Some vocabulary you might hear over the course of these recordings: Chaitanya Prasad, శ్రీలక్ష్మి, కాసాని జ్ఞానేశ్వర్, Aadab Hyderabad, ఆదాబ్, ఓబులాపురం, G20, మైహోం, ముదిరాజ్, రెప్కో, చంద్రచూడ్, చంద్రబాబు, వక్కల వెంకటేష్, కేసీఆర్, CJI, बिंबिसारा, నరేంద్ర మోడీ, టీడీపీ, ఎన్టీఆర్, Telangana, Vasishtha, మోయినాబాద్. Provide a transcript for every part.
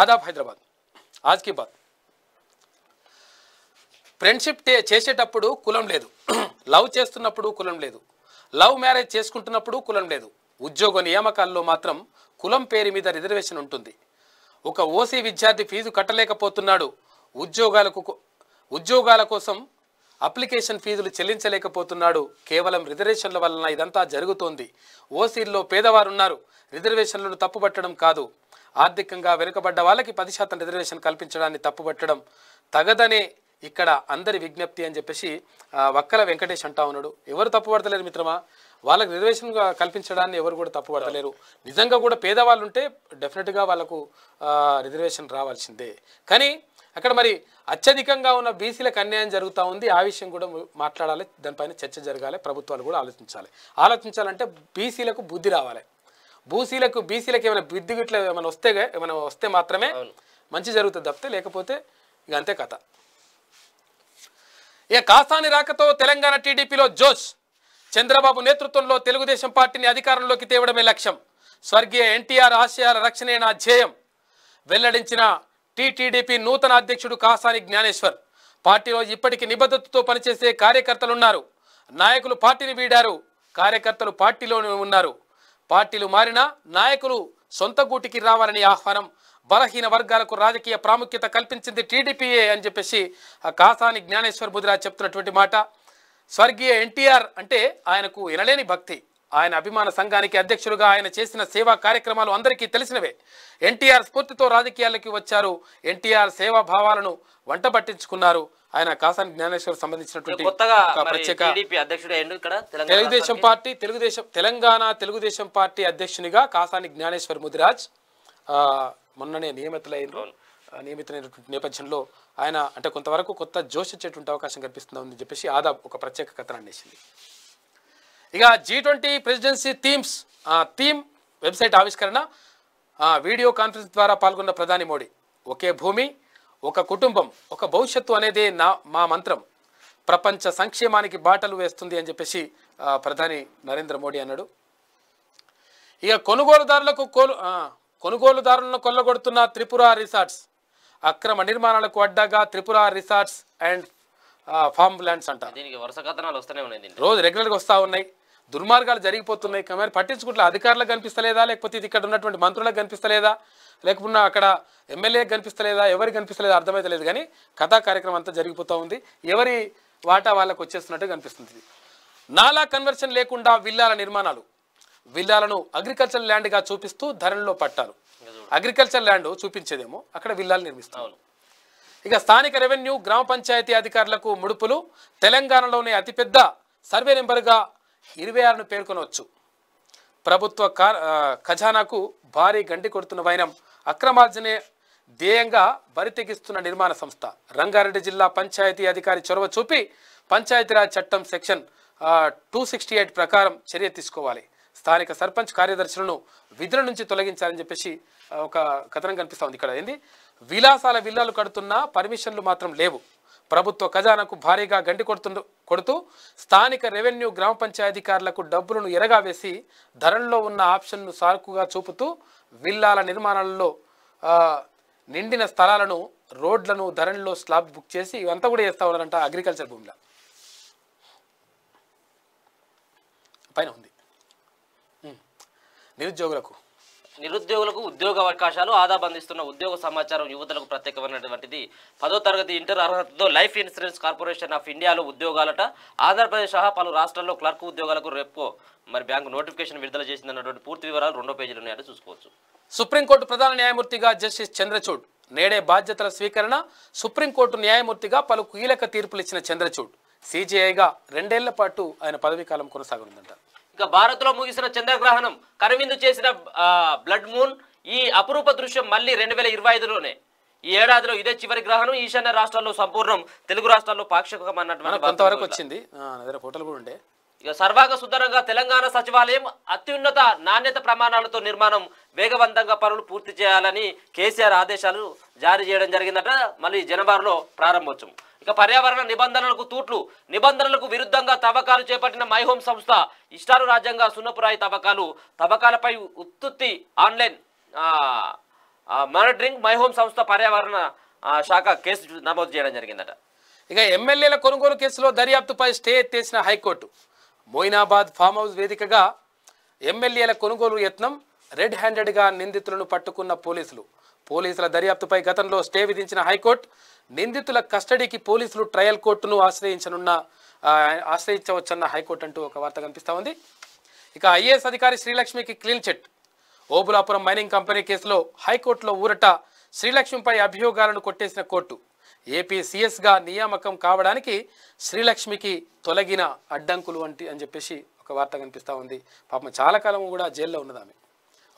आदाब हैदराबाद। आज की बात, ఫ్రెండ్షిప్ చేసేటప్పుడు కులం లేదు, లవ్ చేస్తున్నప్పుడు కులం లేదు, లవ్ మ్యారేజ్ చేసుకుంటున్నప్పుడు కులం లేదు, ఉద్యోగ నియామకాల్లో మాత్రం కులం పేరు మీద రిజర్వేషన్ ఉంటుంది। ఒక ఓసీ విద్యార్థి ఫీజు కట్టలేకపోతున్నాడు, ఉద్యోగాల కోసం అప్లికేషన్ ఫీజులు చెల్లించలేకపోతున్నాడు, కేవలం రిజర్వేషన్ల వలన ఇదంతా జరుగుతోంది। ఓసీల్లో పేదవారు ఉన్నారు, రిజర్వేషన్లను తప్పుపట్టడం కాదు, ఆర్థికంగా వెనుకబడ్డ వాళ్ళకి 10% రిజర్వేషన్ కల్పించడాన్ని తప్పుపట్టడం తగదనే ఇక్కడ అందరి విజ్ఞప్తి అని చెప్పేసి వక్కల వెంకటేష్ అంటా ఉన్నాడు। ఎవరు తప్పుపడతలేరు మిత్రమా, వాళ్ళకి రిజర్వేషన్ కల్పించడాన్ని ఎవరు కూడా తప్పుపడతలేరు। నిజంగా కూడా పేదవాళ్ళు ఉంటే డెఫినెట్గా వాళ్ళకు రిజర్వేషన్ రావాల్సిందే, కానీ అక్కడ మరి అత్యధికంగా ఉన్న బీసీలకు అన్యాయం జరుగుతూ ఉంది। ఆ విషయం కూడా మాట్లాడాలి, దానిపైన చర్చ జరగాలి, ప్రభుత్వాలు కూడా ఆలోచించాలంటే బీసీలకు బుద్ధి రావాలి। బీసీలకు ఏమైనా బుద్ధి గిట్ల ఏమైనా వస్తే మాత్రమే మంచి జరుగుతుంది, తప్పితే లేకపోతే ఇక అంతే కథ। ఇక కాసాని రాకతో తెలంగాణ టీడీపీలో జోష్, చంద్రబాబు నేతృత్వంలో తెలుగుదేశం పార్టీని అధికారంలోకి తేవడమే లక్ష్యం, స్వర్గీయ ఎన్టీఆర్ ఆశయాల రక్షణే నా ధ్యేయం వెల్లడించిన టీటీడీపీ నూతన అధ్యక్షుడు కాసాని జ్ఞానేశ్వర్। పార్టీలో ఇప్పటికీ నిబద్ధతతో పనిచేసే కార్యకర్తలున్నారు, నాయకులు పార్టీని వీడారు, కార్యకర్తలు పార్టీలోనే ఉన్నారు, పార్టీలు మారినా నాయకులు సొంత గూటికి రావాలని ఆహ్వానం, బలహీన వర్గాలకు రాజకీయ ప్రాముఖ్యత కల్పించింది టీడీపీఏ అని చెప్పేసి కాసాని జ్ఞానేశ్వర్ బుద్ధిరాజ్ చెప్తున్నటువంటి మాట। స్వర్గీయ ఎన్టీఆర్ అంటే ఆయనకు ఎనలేని భక్తి, ఆయన అభిమాన సంఘానికి అధ్యక్షులుగా ఆయన చేసిన సేవా కార్యక్రమాలు అందరికీ తెలిసినవే। ఎన్టీఆర్ స్ఫూర్తితో రాజకీయాలకి వచ్చారు, ఎన్టీఆర్ సేవా భావాలను వంట పట్టించుకున్నారు। ఆయన కాసాని జ్ఞానేశ్వర్ సంబంధించినటువంటి ప్రత్యేక తెలంగాణ తెలుగుదేశం పార్టీ అధ్యక్షునిగా కాసాని జ్ఞానేశ్వర్ ముదిరాజ్ మొన్ననే నియమితులైనటువంటి నేపథ్యంలో ఆయన అంటే కొంతవరకు కొత్త జోష్ వచ్చేటువంటి అవకాశం కనిపిస్తుందని చెప్పేసి ఆదాబ్ ఒక ప్రత్యేక కథనం అందించింది। ఇక G20 ప్రెసిడెన్సీ థీమ్ వెబ్సైట్ ఆవిష్కరణ, వీడియో కాన్ఫరెన్స్ ద్వారా పాల్గొన్న ప్రధాని మోడీ, ఒకే భూమి ఒక కుటుంబం ఒక భవిష్యత్తు అనేదే మా మంత్రం, ప్రపంచ సంక్షేమానికి బాటలు వేస్తుంది అని చెప్పేసి ప్రధాని నరేంద్ర మోడీ అన్నాడు। ఇక కొనుగోలుదారులను కొల్లగొడుతున్న త్రిపుర రిసార్ట్స్, అక్రమ నిర్మాణాలకు అడ్డాగా Tripura resorts and form lands అంట, దీనికి వరుస కథనాలు వస్తూనే ఉన్నాయి, రోజు రెగ్యులర్గా వస్తూ ఉన్నాయి, దుర్మార్గాలు జరిగిపోతున్నాయి, మరి పట్టించుకుంటే అధికారులకు కనిపిస్తలేదా, లేకపోతే ఇది ఇక్కడ ఉన్నటువంటి మంత్రులకు కనిపిస్తలేదా, లేకపోతే అక్కడ ఎమ్మెల్యేకి కనిపిస్తలేదా, ఎవరికి కనిపిస్తలేదా అర్థమైతలేదు, కానీ కథా కార్యక్రమం అంతా జరిగిపోతూ ఉంది, ఎవరి వాటా వాళ్ళకు వచ్చేస్తున్నట్టు కనిపిస్తుంది। నాలా కన్వర్షన్ లేకుండా విల్లాల నిర్మాణాలు, విల్లాలను అగ్రికల్చర్ ల్యాండ్గా చూపిస్తూ ధరల్లో పట్టారు, అగ్రికల్చర్ ల్యాండ్ చూపించేదేమో అక్కడ విల్లాలు నిర్మిస్తారు। ఇక స్థానిక రెవెన్యూ గ్రామ పంచాయతీ అధికారులకు ముడుపులు, తెలంగాణలోనే అతిపెద్ద సర్వే నెంబర్గా 26ను పేర్కొనవచ్చు, ప్రభుత్వ ఖజానాకు భారీ గండి కొడుతున్న వైనం, అక్రమార్జనే ధ్యేయంగా బరితెగిస్తున్న నిర్మాణ సంస్థ, రంగారెడ్డి జిల్లా పంచాయతీ అధికారి చొరవ చూపి పంచాయతీరాజ్ చట్టం సెక్షన్ 268 ప్రకారం చర్య తీసుకోవాలి, స్థానిక సర్పంచ్ కార్యదర్శులను విధుల నుంచి తొలగించాలని చెప్పేసి ఒక కథనం కనిపిస్తూ ఉంది। ఇక్కడ ఏంది, విలాసాల విల్లాలు కడుతున్నా పర్మిషన్లు మాత్రం లేవు, ప్రభుత్వ ఖజానాకు భారీగా గండి కొడుతూ స్థానిక రెవెన్యూ గ్రామ పంచాయతీకారులకు డబ్బులను ఎరగా వేసి ధరల్లో ఉన్న ఆప్షన్ను సాకుగా చూపుతూ విల్లాల నిర్మాణాలలో నిండిన స్థలాలను, రోడ్లను ధరల్లో స్లాబ్ బుక్ చేసి ఇవంతా కూడా చేస్తూ ఉన్నారంట అగ్రికల్చర్ భూమిలో పైన ఉంది। నిరుద్యోగులకు ఉద్యోగ అవకాశాలు, ఆదాబ్ అందిస్తున్న ఉద్యోగ సమాచారం యువతలకు ప్రత్యేకమైనటువంటిది। 10వ తరగతి ఇంటర్ అర్హతతో లైఫ్ ఇన్సూరెన్స్ కార్పొరేషన్ ఆఫ్ ఇండియాలో ఉద్యోగాలట, ఆంధ్రప్రదేశ్ సహా పలు రాష్ట్రాల్లో క్లర్క్ ఉద్యోగాలకు రెప్కో మరి బ్యాంకు నోటిఫికేషన్ విడుదల చేసిందన్నటువంటి పూర్తి వివరాలు 2వ పేజీలో ఉన్నాయని చూసుకోవచ్చు। సుప్రీంకోర్టు ప్రధాన న్యాయమూర్తిగా జస్టిస్ చంద్రచూడ్, నేడే బాధ్యతల స్వీకరణ, సుప్రీంకోర్టు న్యాయమూర్తిగా పలు కీలక తీర్పులు ఇచ్చిన చంద్రచూడ్ CJIగా 2 ఏళ్ల పాటు ఆయన పదవీకాలం కొనసాగనుందంట। ఇక భారత్లో ముగిసిన చంద్రగ్రహణం, కనువిందు చేసిన బ్లడ్ మూన్, ఈ అపురూప దృశ్యం మళ్ళీ 2025లోనే, ఈ ఏడాదిలో ఇదే చివరి గ్రహణం, ఈశాన్య రాష్ట్రాల్లో సంపూర్ణం, తెలుగు రాష్ట్రాల్లో పాక్షికం అన్నటువంటి వచ్చింది ఫోటోలు కూడా ఉండే। ఇక సర్వాంగ సుందరంగా తెలంగాణ సచివాలయం, అత్యున్నత నాణ్యత ప్రమాణాలతో నిర్మాణం, వేగవంతంగా పనులు పూర్తి చేయాలని కేసీఆర్ ఆదేశాలు జారీ చేయడం జరిగిందట, మళ్ళీ జనవరిలో ప్రారంభోత్సవం। ఇక పర్యావరణ నిబంధనలకు తూట్లు, నిబంధనలకు విరుద్ధంగా తవ్వకాలు చేపట్టిన మైహోం సంస్థ, ఇష్టానురాజ్యంగా సున్నపురాయి తవ్వకాలపై ఉత్పత్తి ఆన్లైన్ మానిటరింగ్ మై హోమ్ సంస్థ పర్యావరణ శాఖ కేసు నమోదు చేయడం జరిగిందట. ఇక ఎమ్మెల్యేల కొనుగోలు కేసులో దర్యాప్తుపై స్టే ఎత్తేసిన హైకోర్టు. మోయినాబాద్ ఫామ్ హౌస్ వేదికగా ఎమ్మెల్యేల కొనుగోలు యత్నం రెడ్ హ్యాండెడ్గా నిందితులను పట్టుకున్న పోలీసులు. పోలీసుల దర్యాప్తుపై గతంలో స్టే విధించిన హైకోర్టు నిందితుల కస్టడీకి పోలీసులు ట్రయల్ కోర్టును ఆశ్రయించవచ్చన్న హైకోర్టు అంటూ ఒక వార్త కనిపిస్తూ ఉంది. ఇక ఐఏఎస్ అధికారి శ్రీలక్ష్మికి clean chit. ఓబులాపురం mining company కేసులో హైకోర్టులో ఊరట. శ్రీలక్ష్మిపై అభియోగాలను కొట్టేసిన కోర్టు. ఏపీ సిఎస్గా నియామకం కావడానికి శ్రీలక్ష్మికి తొలగిన అడ్డంకులు అని చెప్పేసి ఒక వార్త కనిపిస్తూ ఉంది. పాపం చాలా కాలం కూడా జైల్లో ఉన్నది ఆమె.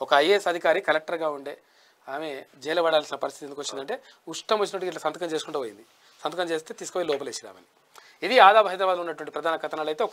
ఒక ఐఏఎస్ అధికారి కలెక్టర్గా ఉండే ఆమె జైలు పడాల్సిన పరిస్థితి ఎందుకు వచ్చిందంటే ఉష్టం వచ్చినట్టు ఇట్లా సంతకం చేసుకుంటూ పోయింది. సంతకం చేస్తే తీసుకుపోయి లోపలేసి రామని. ఇది ఆదాబ్ హైదరాబాద్లో ఉన్నటువంటి ప్రధాన కథనాలు అయితే.